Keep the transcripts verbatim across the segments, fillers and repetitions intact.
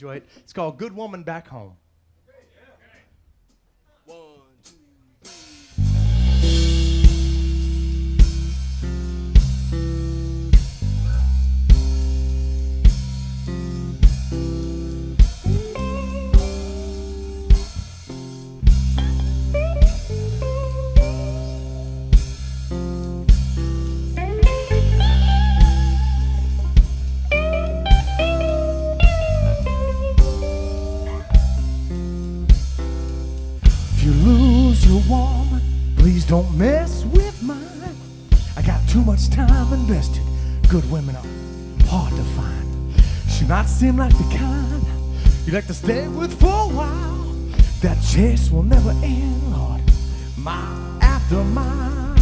Enjoy it. It's called Good Woman Back Home. Woman, please don't mess with mine. I got too much time invested. Good women are hard to find. She might seem like the kind you like to stay with for a while. That chase will never end, Lord, mile after mile.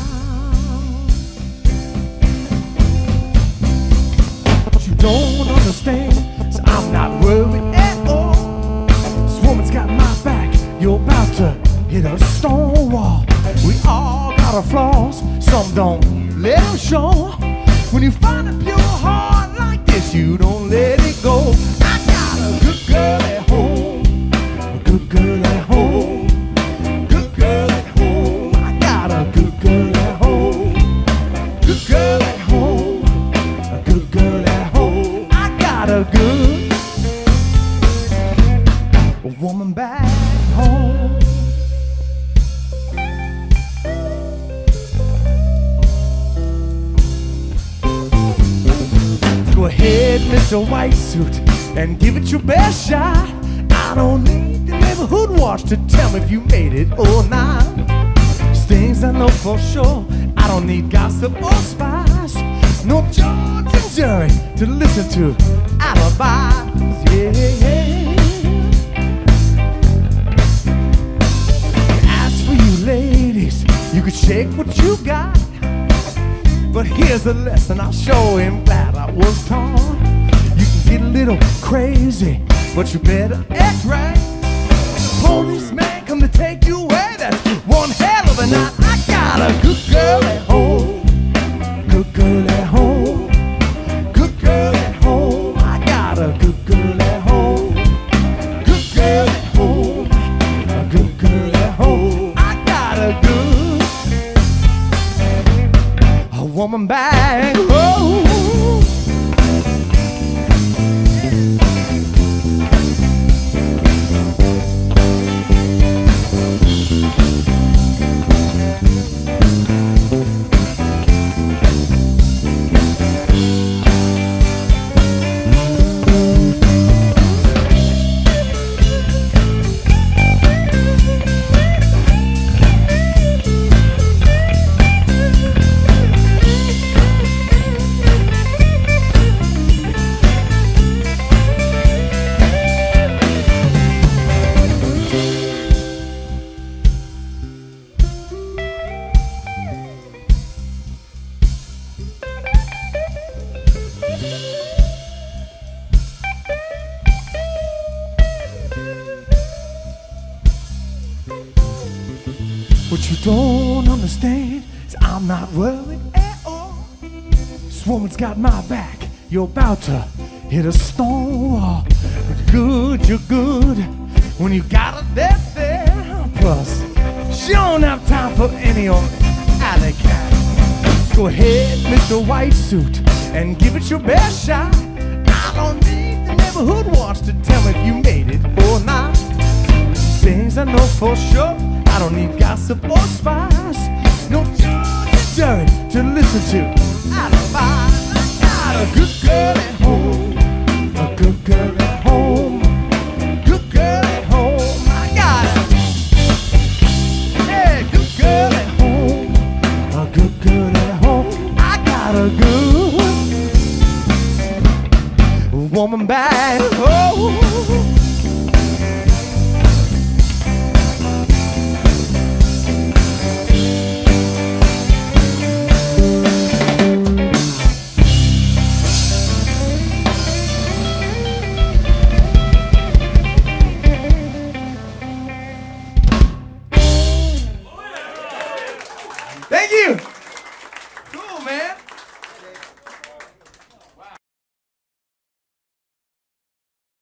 But you don't understand, so I'm not worried at all. This woman's got my back, you're about to hit a stone wall. We all got our flaws, some don't let them show. When you find a pure heart like this, you don't let it go. I got a good girl at home, a good girl at home, good girl at home. I got a good girl at home, good girl at home, a good girl at home. I got a good woman back home. Go ahead, Mister White Suit, and give it your best shot. I don't need the neighborhood watch to tell me if you made it or not. There's things I know for sure, I don't need gossip or spies. No judge and jury to listen to alibis. Yeah. As for you ladies, you can shake what you got. But here's a lesson I'll show him. Glad I was torn. You can get a little crazy, but you better act right. The policeman come to take you away, that's one hell of a night. I got a good girl at home, good girl at home, good girl at home. I got a good girl at home, good girl at home, a good girl at home. I got a good woman back home. What you don't understand is I'm not worried at all. This woman's got my back, you're about to hit a stone wall. You're good, you're good when you got her that's there. Plus, she don't have time for any old alley cat. Go ahead, Mister White Suit, and give it your best shot. I don't need the neighborhood watch to tell if you made it or not. Things I know for sure, I don't need gossip or spies. No judge and jury to listen to alibis. I got a good girl at home, a good girl at home, good girl at home. I got a yeah, good girl at home, a good girl at home. I got a good woman back home.